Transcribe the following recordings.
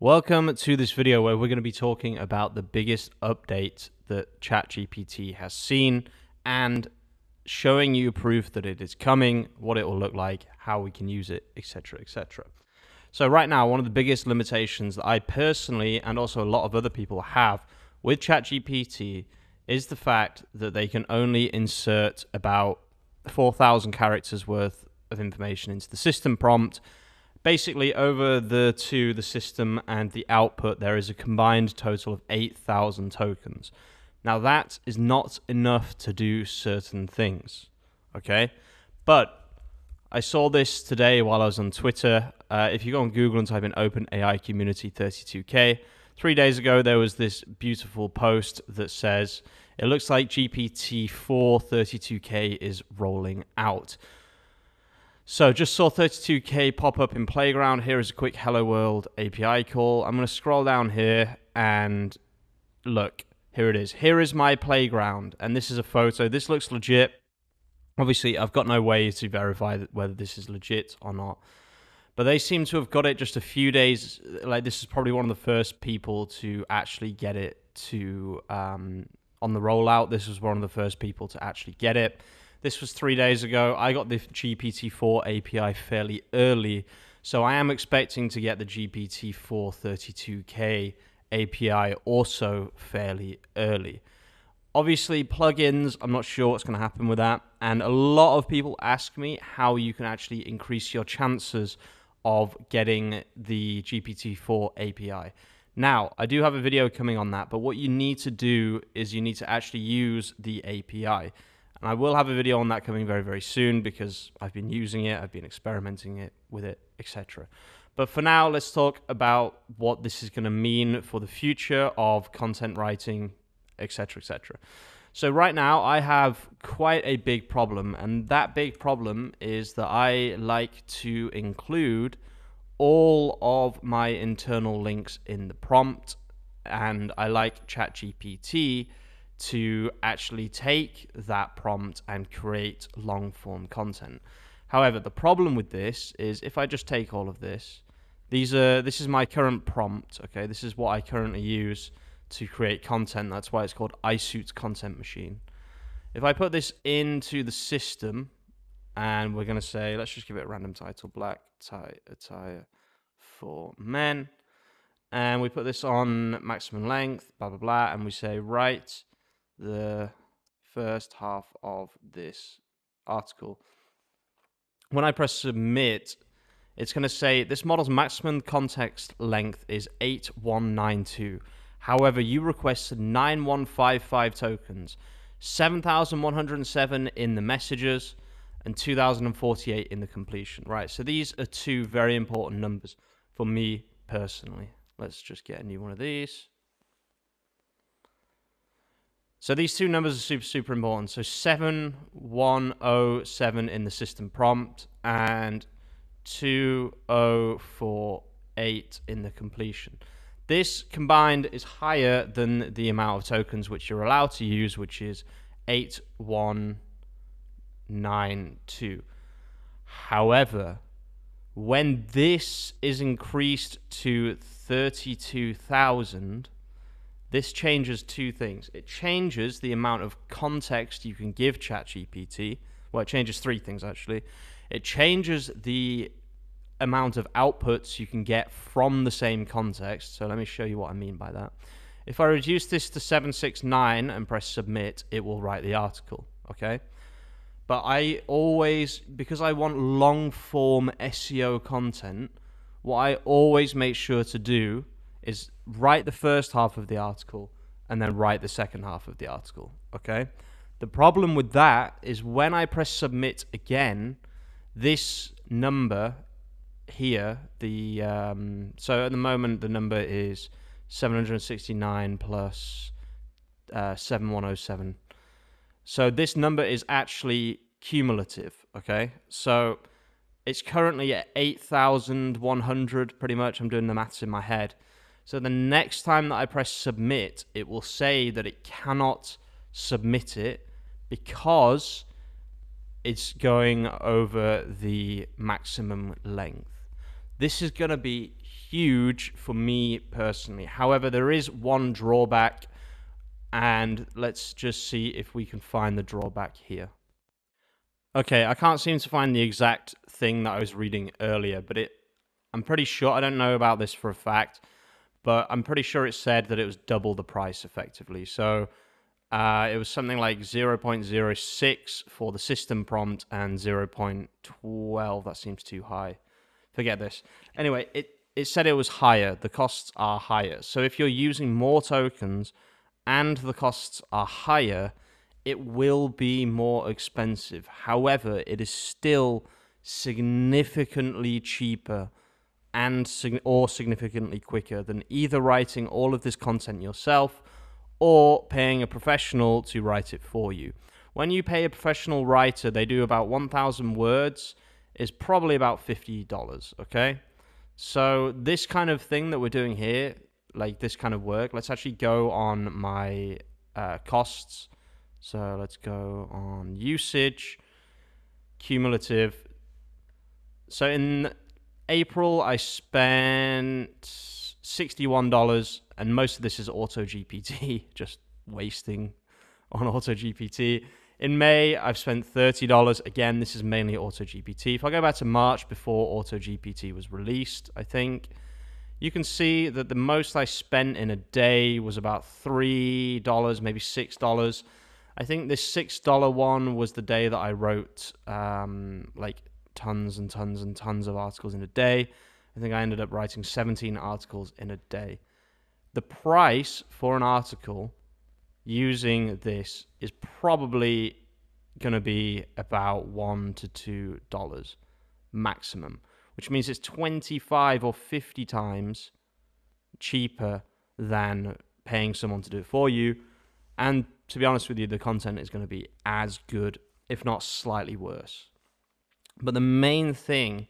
Welcome to this video where we're going to be talking about the biggest update that ChatGPT has seen and showing you proof that it is coming, what it will look like, how we can use it, etc., etc. So right now, one of the biggest limitations that I personally and also a lot of other people have with ChatGPT is the fact that they can only insert about 4,000 characters worth of information into the system prompt. Basically, over the system and the output, there is a combined total of 8,000 tokens. Now, that is not enough to do certain things, okay? But I saw this today while I was on Twitter. If you go on Google and type in OpenAI community 32K, 3 days ago, there was this beautiful post that says, it looks like GPT-4 32K is rolling out. So just saw 32K pop up in Playground. Here is a quick Hello World API call. I'm going to scroll down here and look, here it is. Here is my Playground. And this is a photo. This looks legit. Obviously, I've got no way to verify whether this is legit or not. But they seem to have got it just a few days. Like, this is probably one of the first people to actually get it to on the rollout. This was one of the first people to actually get it. This was 3 days ago. I got the GPT-4 API fairly early, so I am expecting to get the GPT-4 32K API also fairly early. Obviously, plugins, I'm not sure what's going to happen with that. And a lot of people ask me how you can actually increase your chances of getting the GPT-4 API. Now, I do have a video coming on that, but what you need to do is you need to actually use the API. And I will have a video on that coming very, very soon because I've been using it, I've been experimenting with it, etc. But for now, let's talk about what this is going to mean for the future of content writing, etc., etc. So right now, I have quite a big problem, and that big problem is that I like to include all of my internal links in the prompt, and I like ChatGPT to actually take that prompt and create long-form content. However, the problem with this is if I just take all of this, this is my current prompt, okay? This is what I currently use to create content. That's why it's called iSuit Content Machine. If I put this into the system, and we're going to say, let's just give it a random title, Black Tie Attire for Men, and we put this on maximum length, blah, blah, blah, and we say, write the first half of this article. When I press submit, it's going to say this model's maximum context length is 8192. However, you requested 9155 tokens, 7107 in the messages and 2048 in the completion. Right, so these are two very important numbers for me personally. Let's just get a new one of these. So these two numbers are super, super important. So 7107 in the system prompt and 2048 in the completion. This combined is higher than the amount of tokens which you're allowed to use, which is 8192. However, when this is increased to 32,000, this changes two things. It changes the amount of context you can give ChatGPT. Well, it changes three things, actually. It changes the amount of outputs you can get from the same context. So let me show you what I mean by that. If I reduce this to 769 and press submit, it will write the article, okay? But I always, because I want long-form SEO content, what I always make sure to do is write the first half of the article and then write the second half of the article, okay? The problem with that is when I press submit again, this number here, so at the moment the number is 769 plus 7107. So this number is actually cumulative, okay? So it's currently at 8,100 pretty much. I'm doing the maths in my head. So the next time that I press submit, it will say that it cannot submit it because it's going over the maximum length. This is going to be huge for me personally. However, there is one drawback, and let's just see if we can find the drawback here. Okay, I can't seem to find the exact thing that I was reading earlier, but I'm pretty sure, I don't know about this for a fact, but I'm pretty sure it said that it was double the price effectively. So it was something like 0.06 for the system prompt and 0.12. That seems too high. Forget this. Anyway, it said it was higher. The costs are higher. So if you're using more tokens and the costs are higher, it will be more expensive. However, it is still significantly cheaper and significantly quicker than either writing all of this content yourself or paying a professional to write it for you. When you pay a professional writer, they do about 1,000 words. It's probably about $50, okay? So this kind of thing that we're doing here, like this kind of work, let's actually go on my costs. So let's go on usage, cumulative. So in April, I spent $61, and most of this is Auto GPT, just wasting on Auto GPT. In May, I've spent $30. Again, this is mainly Auto GPT. If I go back to March before Auto GPT was released, I think, you can see that the most I spent in a day was about $3, maybe $6. I think this $6 one was the day that I wrote like tons and tons and tons of articles in a day. I think I ended up writing 17 articles in a day. The price for an article using this is probably going to be about $1 to $2 maximum, which means it's 25 or 50 times cheaper than paying someone to do it for you. And to be honest with you, the content is going to be as good, if not slightly worse. But the main thing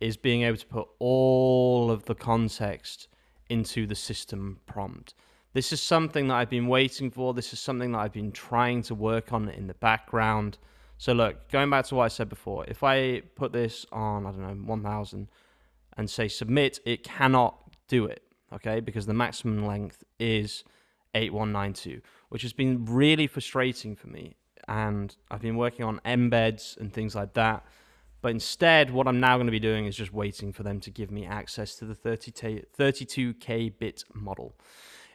is being able to put all of the context into the system prompt. This is something that I've been waiting for. This is something that I've been trying to work on in the background. So look, going back to what I said before, if I put this on, I don't know, 1,000 and say submit, it cannot do it, okay? Because the maximum length is 8192, which has been really frustrating for me. And I've been working on embeds and things like that. But instead, what I'm now going to be doing is just waiting for them to give me access to the 32K bit model.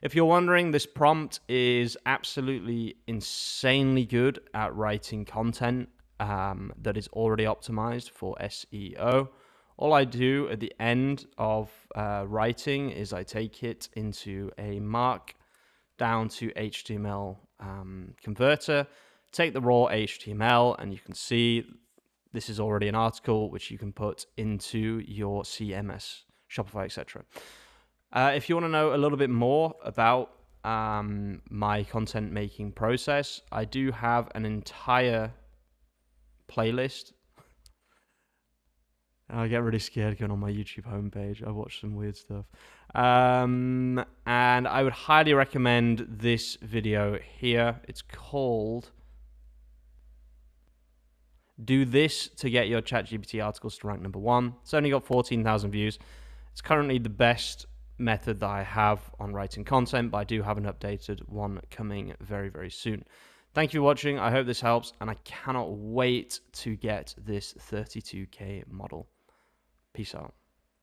If you're wondering, this prompt is absolutely insanely good at writing content that is already optimized for SEO. All I do at the end of writing is I take it into a mark down to HTML converter, take the raw HTML, and you can see this is already an article which you can put into your CMS, Shopify, etc. If you want to know a little bit more about my content making process, I do have an entire playlist. I get really scared going on my YouTube homepage. I watch some weird stuff. And I would highly recommend this video here. It's called Do This to Get Your ChatGPT Articles to Rank #1. It's only got 14,000 views. It's currently the best method that I have on writing content, but I do have an updated one coming very, very soon. Thank you for watching. I hope this helps, and I cannot wait to get this 32K model. Peace out.